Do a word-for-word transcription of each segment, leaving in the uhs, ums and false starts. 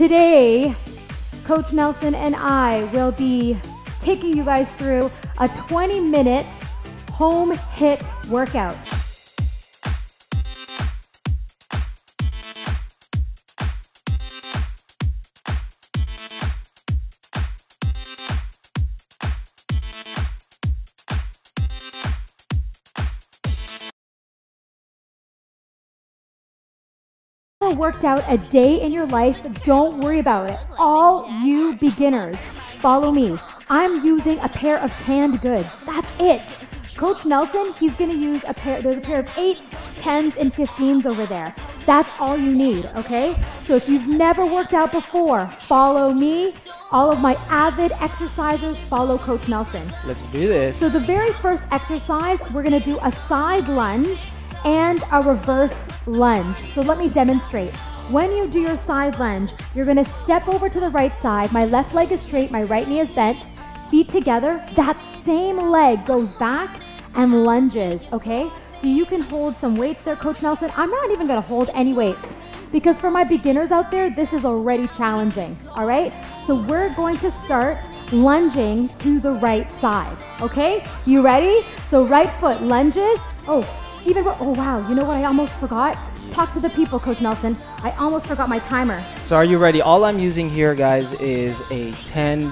Today, Coach Nelson and I will be taking you guys through a twenty minute home HIIT workout. Worked out a day in your life, don't worry about it. All you beginners, follow me. I'm using a pair of canned goods. That's it. Coach Nelson, he's gonna use a pair, there's a pair of eights, tens, and fifteens over there. That's all you need, okay? So if you've never worked out before, follow me. All of my avid exercisers follow Coach Nelson. Let's do this. So the very first exercise, we're gonna do a side lunge and a reverse lunge. So let me demonstrate. When you do your side lunge, you're gonna step over to the right side. My left leg is straight, my right knee is bent, feet together. That same leg goes back and lunges, okay? So you can hold some weights there, Coach Nelson. I'm not even gonna hold any weights because for my beginners out there, this is already challenging, all right? So we're going to start lunging to the right side, okay? You ready? So right foot lunges. Oh. Even, oh wow, you know what I almost forgot? Talk to the people, Coach Nelson. I almost forgot my timer. So are you ready? All I'm using here, guys, is a ten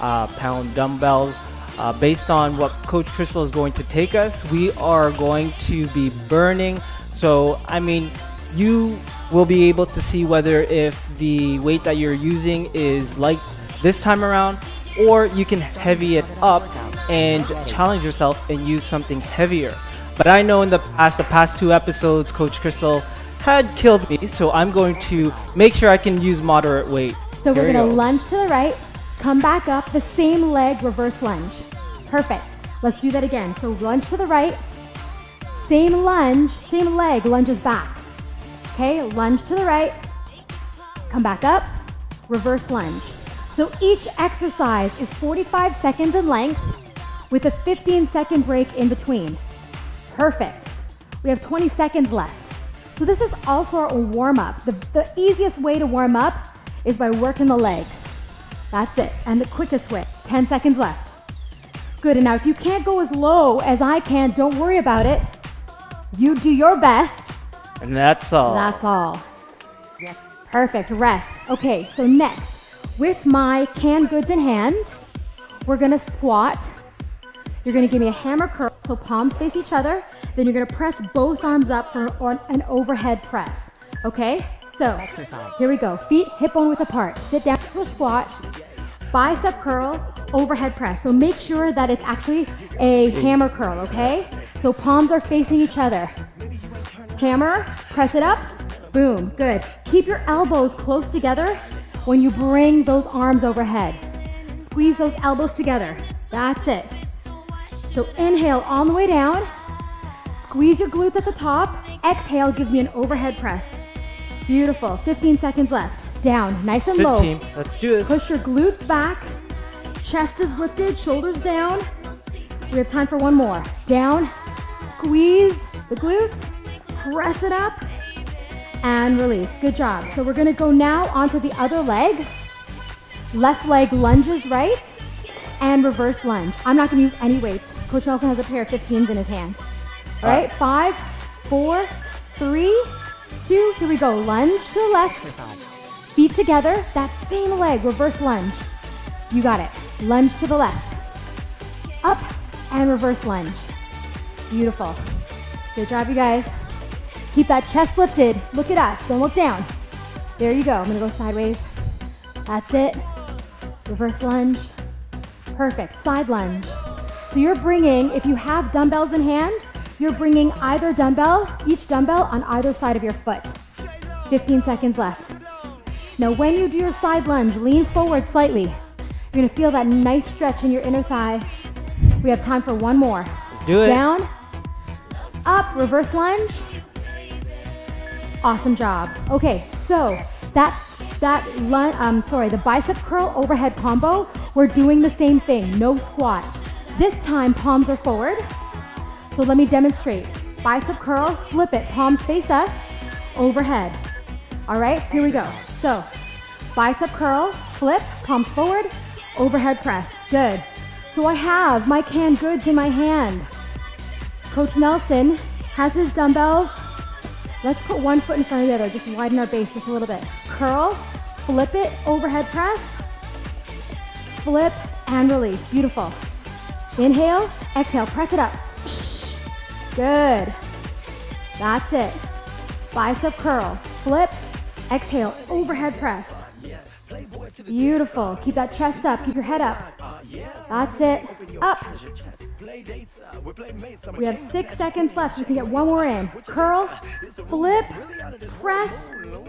pound uh, dumbbells. Uh, based on what Coach Crystal is going to take us, we are going to be burning. So, I mean, you will be able to see whether if the weight that you're using is light this time around, or you can heavy it up and challenge yourself and use something heavier. But I know in the past, the past two episodes, Coach Crystal had killed me, so I'm going to make sure I can use moderate weight. So we're gonna lunge to the right, come back up, the same leg, reverse lunge. Perfect, let's do that again. So lunge to the right, same lunge, same leg, lunges back. Okay, lunge to the right, come back up, reverse lunge. So each exercise is forty-five seconds in length with a fifteen second break in between. Perfect. We have twenty seconds left. So this is also a warm up. The, the easiest way to warm up is by working the legs. That's it. And the quickest way, ten seconds left. Good. And now if you can't go as low as I can, don't worry about it. You do your best. And that's all. That's all. Yes. Perfect. Rest. Okay. So next, with my canned goods in hand, we're going to squat. You're going to give me a hammer curl, so palms face each other. Then you're going to press both arms up for an overhead press. Okay? So, exercise. Here we go. Feet hip bone width apart. Sit down to a squat, bicep curl, overhead press. So make sure that it's actually a hammer curl, okay? So palms are facing each other. Hammer, press it up. Boom. Good. Keep your elbows close together when you bring those arms overhead. Squeeze those elbows together. That's it. So inhale on the way down, squeeze your glutes at the top, exhale, give me an overhead press. Beautiful, fifteen seconds left. Down, nice and low. fifteen, let's do this. Push your glutes back, chest is lifted, shoulders down. We have time for one more. Down, squeeze the glutes, press it up, and release. Good job. So we're gonna go now onto the other leg. Left leg lunges right, and reverse lunge. I'm not gonna use any weights. Coach Nelson has a pair of fifteens in his hand. All right, five, four, three, two, here we go. Lunge to the left, feet together, that same leg, reverse lunge. You got it. Lunge to the left, up and reverse lunge. Beautiful. Good job, you guys. Keep that chest lifted. Look at us, don't look down. There you go, I'm gonna go sideways. That's it, reverse lunge. Perfect, side lunge. So you're bringing, if you have dumbbells in hand, you're bringing either dumbbell, each dumbbell on either side of your foot. fifteen seconds left. Now when you do your side lunge, lean forward slightly. You're gonna feel that nice stretch in your inner thigh. We have time for one more. Let's do it. Down, up, reverse lunge. Awesome job. Okay, so that's that lunge, um, sorry, the bicep curl overhead combo. We're doing the same thing, no squat. This time, palms are forward. So let me demonstrate. Bicep curl, flip it, palms face us, overhead. All right, here we go. So, bicep curl, flip, palms forward, overhead press. Good. So I have my canned goods in my hand. Coach Nelson has his dumbbells. Let's put one foot in front of the other. Just widen our base just a little bit. Curl, flip it, overhead press, flip and release. Beautiful. Inhale, exhale, press it up. Good. That's it. Bicep curl, flip, exhale, overhead press. Beautiful. Keep that chest up. Keep your head up. That's it. Up. We have six seconds left. You can get one more in. Curl, flip, press,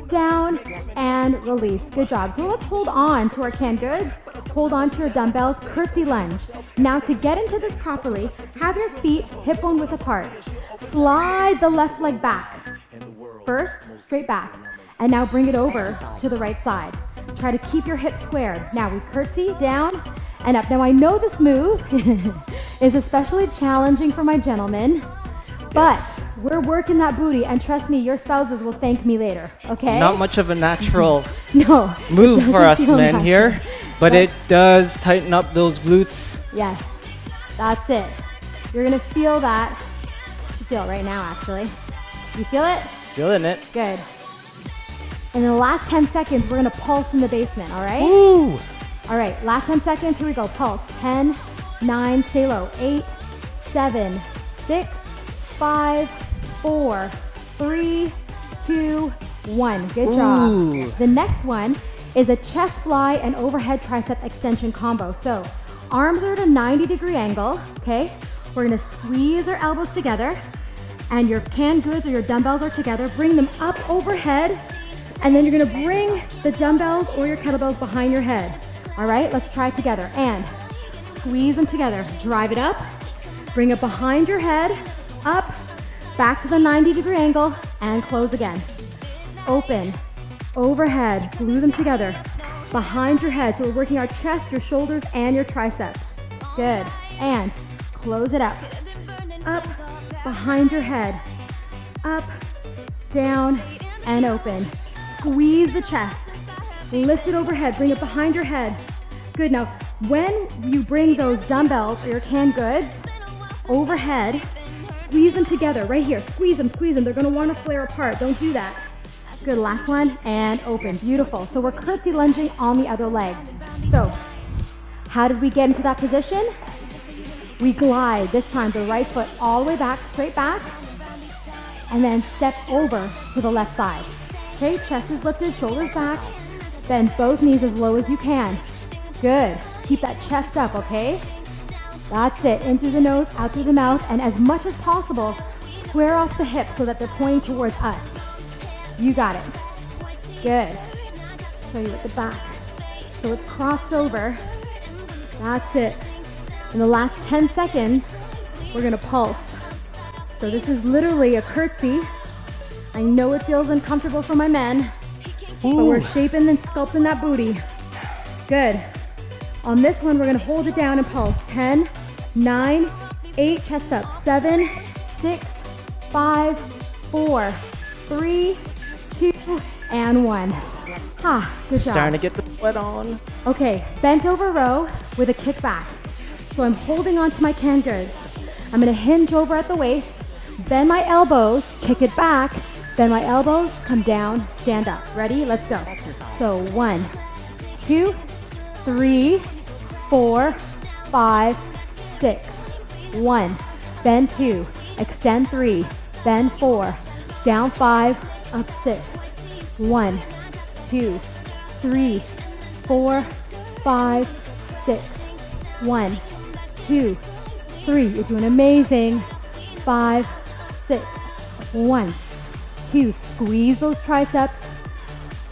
down, and release. Good job. So let's hold on to our canned goods. Hold on to your dumbbells. Curtsy lunge. Now to get into this properly, have your feet hip bone width apart. Slide the left leg back. First, straight back. And now bring it over to the right side. Try to keep your hips squared. Now we curtsy, down, and up. Now I know this move is especially challenging for my gentlemen, but we're working that booty, and trust me, your spouses will thank me later, okay? Not much of a natural no, move for us men natural. Here, but that's, it does tighten up those glutes. Yes, that's it. You're gonna feel that. You feel it right now, actually. You feel it? Feeling it. Good. And in the last ten seconds, we're gonna pulse in the basement, all right? Ooh. All right, last ten seconds, here we go. Pulse, ten, nine, stay low, eight, seven, six, five, four, three, two, one. Good job. Ooh. The next one is a chest fly and overhead tricep extension combo. So arms are at a ninety degree angle, okay? We're gonna squeeze our elbows together, and your canned goods or your dumbbells are together. Bring them up overhead, and then you're gonna bring the dumbbells or your kettlebells behind your head. All right, let's try it together. And squeeze them together, drive it up, bring it behind your head, up, back to the ninety degree angle, and close again. Open, overhead, glue them together, behind your head. So we're working our chest, your shoulders, and your triceps. Good, and close it up. Up, behind your head, up, down, and open. Squeeze the chest, lift it overhead, bring it behind your head. Good, now when you bring those dumbbells or your canned goods overhead, squeeze them together right here. Squeeze them, squeeze them. They're gonna wanna flare apart, don't do that. Good, last one, and open, beautiful. So we're curtsy lunging on the other leg. So, how did we get into that position? We glide, this time the right foot all the way back, straight back, and then step over to the left side. Okay, chest is lifted, shoulders back, bend both knees as low as you can. Good, keep that chest up, okay? That's it, in through the nose, out through the mouth, and as much as possible, square off the hips so that they're pointing towards us. You got it. Good. Show you at the back. So it's crossed over. That's it. In the last ten seconds, we're gonna pulse. So this is literally a curtsy. I know it feels uncomfortable for my men, ooh, but we're shaping and sculpting that booty. Good. On this one, we're gonna hold it down and pulse. ten, nine, eight, chest up. seven, six, five, four, three, two, and one. Ha, good job. Starting to get the sweat on. Okay, bent over row with a kick back. So I'm holding onto my canned goods. I'm gonna hinge over at the waist, bend my elbows, kick it back, bend my elbows, come down, stand up. Ready? Let's go. So one, two, three, four, five, six. One, bend two, extend three, bend four, down five, up six. One, two, three, four, five, six. One, two, three. You're doing amazing. Five, six, one, two, squeeze those triceps,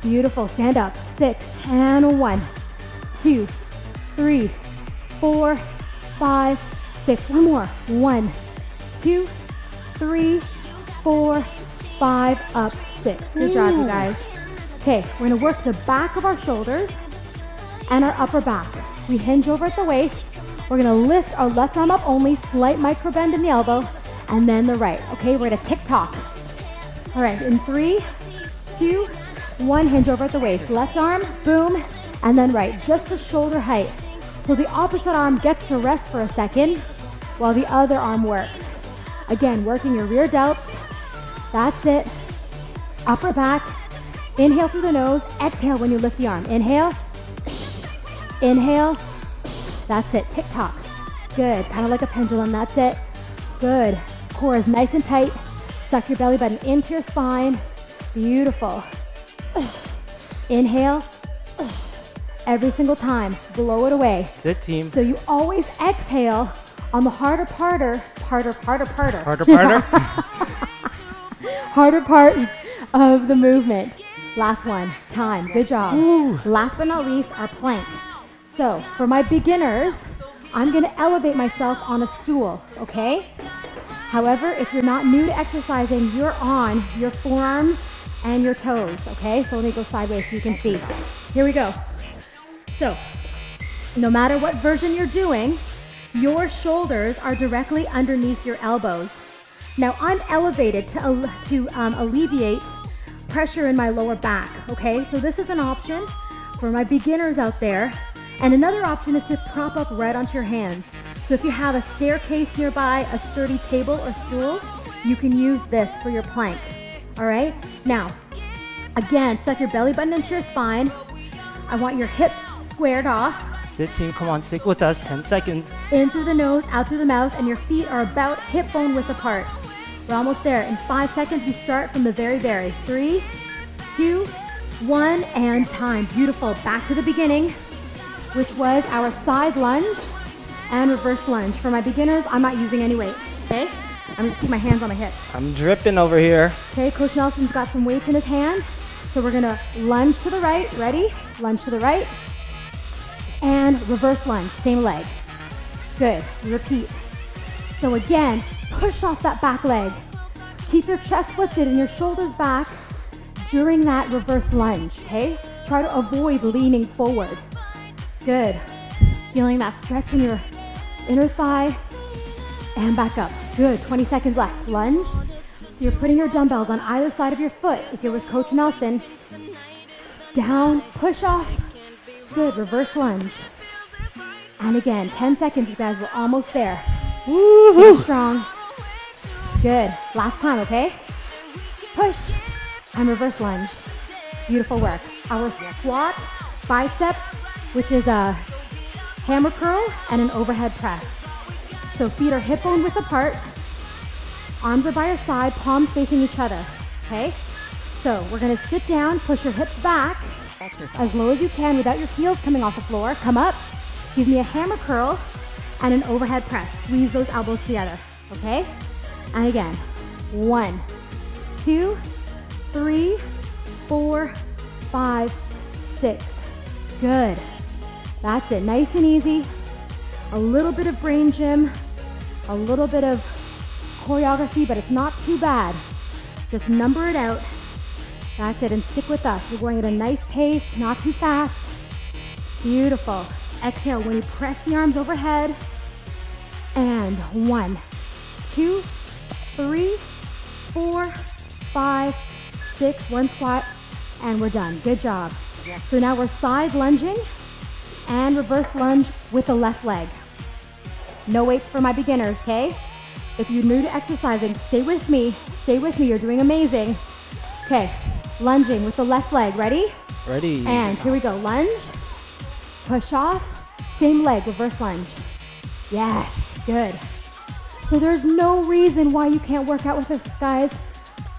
beautiful, stand up, six, and one, two, three, four, five, six, one more, one, two, three, four, five, up, six, good job you guys. Okay, we're gonna work the back of our shoulders and our upper back. We hinge over at the waist, we're gonna lift our left arm up only, slight micro bend in the elbow, and then the right. Okay, we're gonna tick tock. All right, in three, two, One hinge over at the waist. Left arm, boom, and then right, just to shoulder height. So the opposite arm gets to rest for a second while the other arm works. Again, working your rear delts. That's it. Upper back. Inhale through the nose. Exhale when you lift the arm. Inhale. Inhale. That's it. Tick-tock. Good. Kind of like a pendulum. That's it. Good. Core is nice and tight. Suck your belly button into your spine. Beautiful. Inhale. Every single time. Blow it away. Good, team. So you always exhale on the harder parter. Harder, harder, harder. Harder, harder. Harder part of the movement. Last one. Time. Good job. Ooh. Last but not least, our plank. So for my beginners, I'm going to elevate myself on a stool, okay? However, if you're not new to exercising, you're on your forearms and your toes, okay? So let me go sideways so you can see. Here we go. So no matter what version you're doing, your shoulders are directly underneath your elbows. Now I'm elevated to, to um, alleviate pressure in my lower back, okay? So this is an option for my beginners out there. And another option is to prop up right onto your hands. So if you have a staircase nearby, a sturdy table or stool, you can use this for your plank. All right? Now, again, suck your belly button into your spine. I want your hips squared off. Sit, team. Come on, stick with us. ten seconds. In through the nose, out through the mouth, and your feet are about hip bone width apart. We're almost there. In five seconds, we start from the very, very. Three, two, one, and time. Beautiful. Back to the beginning, which was our side lunge and reverse lunge. For my beginners, I'm not using any weight, okay? I'm just keeping my hands on my hips. I'm dripping over here. Okay, Coach Nelson's got some weights in his hand. So we're gonna lunge to the right, ready? Lunge to the right, and reverse lunge, same leg. Good, repeat. So again, push off that back leg. Keep your chest lifted and your shoulders back during that reverse lunge, okay? Try to avoid leaning forward. Good. Feeling that stretch in your inner thigh and back up. Good. twenty seconds left. Lunge. So you're putting your dumbbells on either side of your foot. If you're with Coach Nelson, down, push off. Good. Reverse lunge. And again, ten seconds, you guys. We're almost there. Woo-hoo. Strong. Good. Last time, okay? Push and reverse lunge. Beautiful work. Our squat, bicep, which is a hammer curl and an overhead press. So feet are hip bone width apart, arms are by your side, palms facing each other, okay? So we're gonna sit down, push your hips back as low as you can without your heels coming off the floor. Come up, give me a hammer curl and an overhead press. Squeeze those elbows together, okay? And again, one, two, three, four, five, six. Good. That's it, nice and easy. A little bit of brain gym, a little bit of choreography, but it's not too bad. Just number it out. That's it, and stick with us. We're going at a nice pace, not too fast. Beautiful. Exhale when you press the arms overhead. And one, two, three, four, five, six, one squat, and we're done. Good job. So now we're side lunging and reverse lunge with the left leg. No weights for my beginners, okay? If you're new to exercising, stay with me. Stay with me, you're doing amazing. Okay, lunging with the left leg, ready? Ready. And here we go, lunge, push off, same leg, reverse lunge. Yes, good. So there's no reason why you can't work out with us, guys.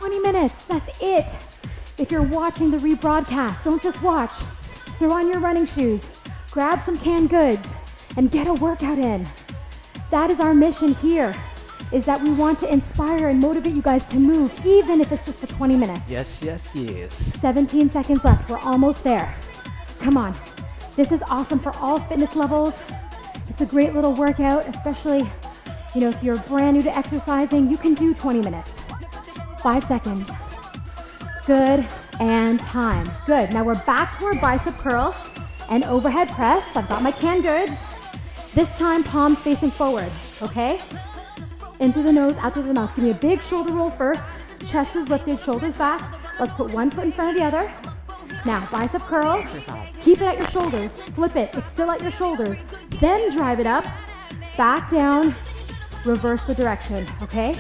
twenty minutes, that's it. If you're watching the rebroadcast, don't just watch. Throw on your running shoes. Grab some canned goods and get a workout in. That is our mission here, is that we want to inspire and motivate you guys to move, even if it's just for twenty minutes. Yes, yes, yes. seventeen seconds left. We're almost there. Come on. This is awesome for all fitness levels. It's a great little workout, especially, you know, if you're brand new to exercising, you can do twenty minutes. Five seconds. Good, and time. Good. Now we're back to our bicep curl and overhead press. I've got my canned goods. This time, palms facing forward, okay? In through the nose, out through the mouth. Give me a big shoulder roll first. Chest is lifted, shoulders back. Let's put one foot in front of the other. Now, bicep curl exercise. Keep it at your shoulders. Flip it. It's still at your shoulders. Then drive it up, back down, reverse the direction, okay?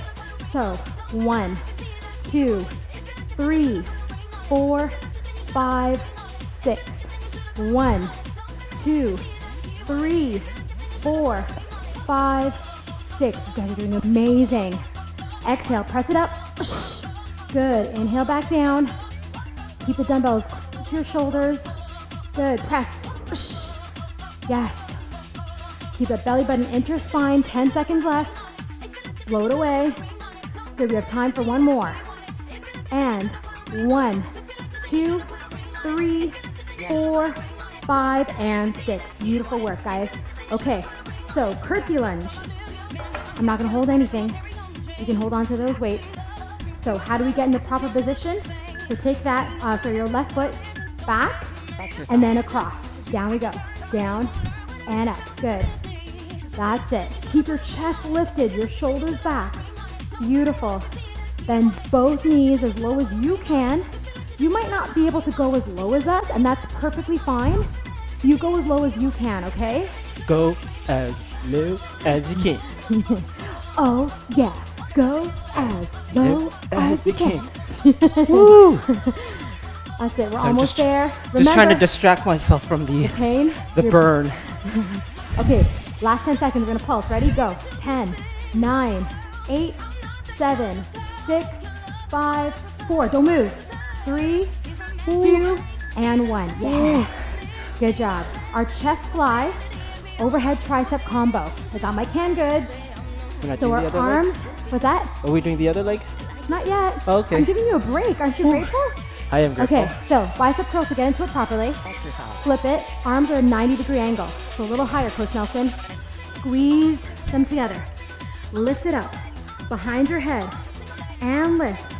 So, one, two, three, four, five, six. One, two, three, four, five, six. You guys are doing amazing. Exhale, press it up. Good, inhale back down. Keep the dumbbells to your shoulders. Good, press. Yes. Keep the belly button into your spine, ten seconds left. Blow it away. Good, we have time for one more. And one, two, three, four, five, and six. Beautiful work, guys. Okay, so curtsy lunge. I'm not gonna hold anything. You can hold on to those weights. So how do we get in the proper position? So take that, uh, so your left foot back, exercise, and then across. Down we go. Down and up. Good. That's it. Keep your chest lifted, your shoulders back. Beautiful. Bend both knees as low as you can. You might not be able to go as low as us, and that's perfectly fine. You go as low as you can, okay? Go as low as you can. Oh, yeah. Go as low as, as you can. can. Woo! That's it. We're so almost just, there. Remember, just trying to distract myself from the, the pain, the You're burn. Okay, last ten seconds. We're going to pulse. Ready? Go. ten, nine, eight, seven, six, five, four. Don't move. three, two, and one. Yes. Good job. Our chest fly, overhead tricep combo. I got my canned goods. So our arms, leg? What's that? Are we doing the other leg? Not yet. Oh, okay. I'm giving you a break. Aren't you grateful? I am grateful. Okay, so bicep curls to get into it properly. Exercise. Flip it. Arms are a ninety degree angle. So a little higher, Coach Nelson. Squeeze them together. Lift it up. Behind your head. And lift.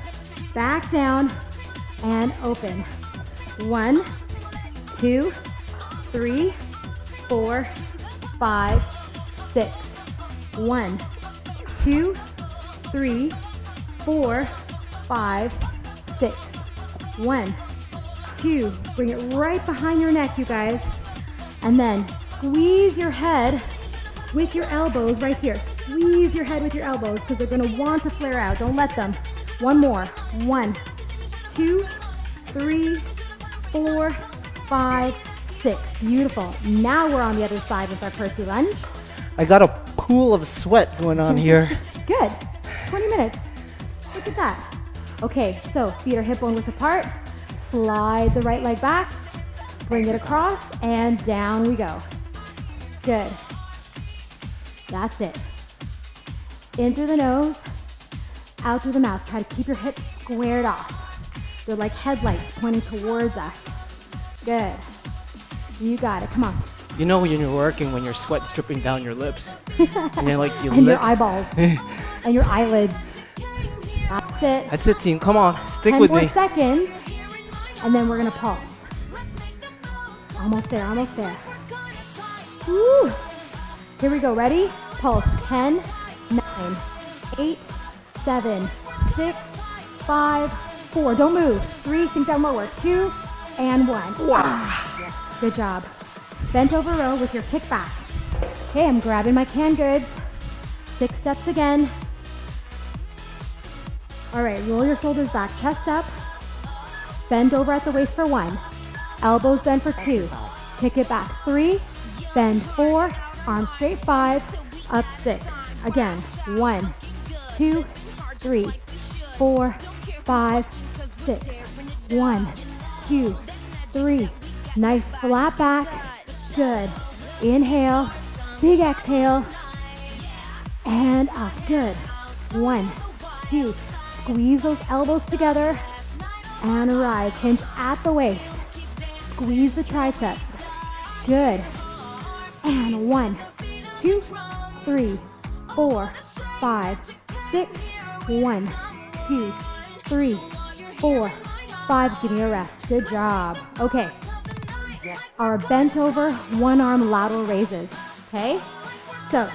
Back down. And open. One, two, three, four, five, six. One, two, three, four, five, six. One, two, bring it right behind your neck, you guys. And then squeeze your head with your elbows right here. Squeeze your head with your elbows because they're gonna want to flare out. Don't let them. One more. One, two, three, four, five, six. Beautiful. Now we're on the other side with our curtsy lunge. I got a pool of sweat going on here. Good. twenty minutes. Look at that. Okay, so feet are hip bone width apart. Slide the right leg back. Bring it across and down we go. Good. That's it. In through the nose, out through the mouth. Try to keep your hips squared off. They're like headlights pointing towards us. Good. You got it. Come on. You know when you're working, when your sweat's dripping down your lips. And you're like, your, and your eyeballs. And your eyelids. That's it. That's it, team. Come on. Stick with me. ten more seconds. And then we're going to pulse. Almost there. Almost there. Woo. Here we go. Ready? Pulse. ten, nine, eight, seven, six, five, four. Don't move. three, sink down lower. two, and one. Wow. Good job. Bent over row with your kick back. Okay, I'm grabbing my canned goods. Six steps again. All right, roll your shoulders back, chest up. Bend over at the waist for one. Elbows bend for two. Kick it back, three. Bend four, arms straight, five. Up six. Again, one, two, three, four, five, six. One, two, three. Nice flat back. Good. Inhale, big exhale, and up. Good. One, two, squeeze those elbows together, and rise. Hinge at the waist. Squeeze the triceps. Good. And one, two, three, four, five, six. One, two, three, four, five. Give me a rest. Good job. Okay. Our bent over one arm lateral raises. Okay, so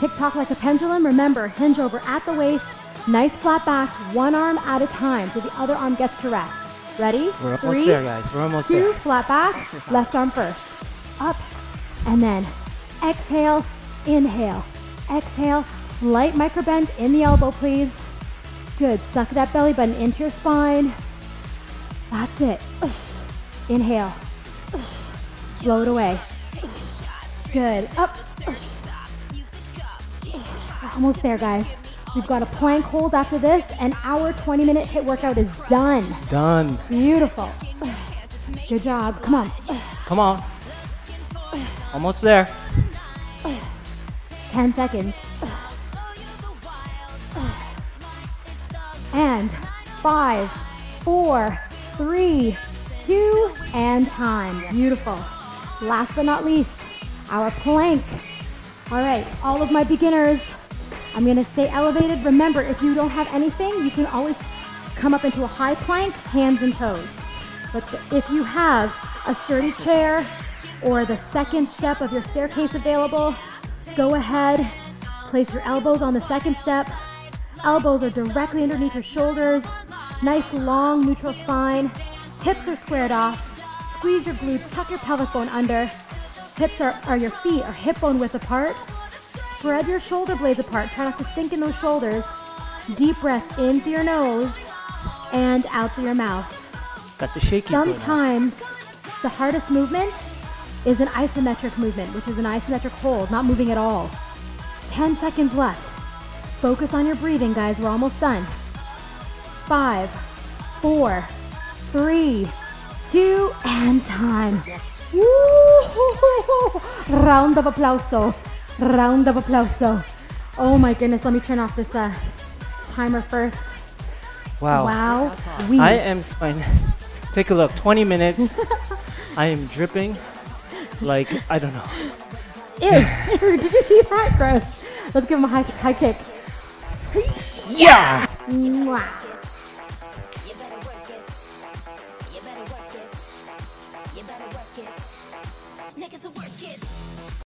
tick-tock like a pendulum. Remember, hinge over at the waist, nice flat back, one arm at a time so the other arm gets to rest. Ready? We're almost Three, there, guys. We're almost two, there. Flat back, exercise. Left arm first. Up, and then exhale, inhale, exhale. Light micro bend in the elbow, please. Good, suck that belly button into your spine. That's it. Inhale. Blow it away. Good, up. We're almost there, guys. We've got a plank hold after this, and our twenty minute HIIT workout is done. Done. Beautiful. Good job, come on. Come on. Almost there. ten seconds. And five, four, three, two, and time. Beautiful. Last but not least, our plank. All right, all of my beginners, I'm gonna stay elevated. Remember, if you don't have anything, you can always come up into a high plank, hands and toes. But if you have a sturdy chair or the second step of your staircase available, go ahead, place your elbows on the second step. Elbows are directly underneath your shoulders. Nice long neutral spine. Hips are squared off. Squeeze your glutes, tuck your pelvic bone under. Hips are, are your feet are hip bone width apart. Spread your shoulder blades apart. Try not to sink in those shoulders. Deep breath in through your nose and out through your mouth. Got the shaky. Sometimes the hardest movement is an isometric movement, which is an isometric hold, not moving at all. ten seconds left. Focus on your breathing, guys. We're almost done. Five, four, three, two, and time. Woo! Round of applauso. Round of applauso. Oh my goodness. Let me turn off this uh, timer first. Wow. Wow. We. I am spine. Take a look. twenty minutes. I am dripping. Like, I don't know. Ew. Did you see that? Gross. Let's give him a high, high kick. Yeah! Mwah.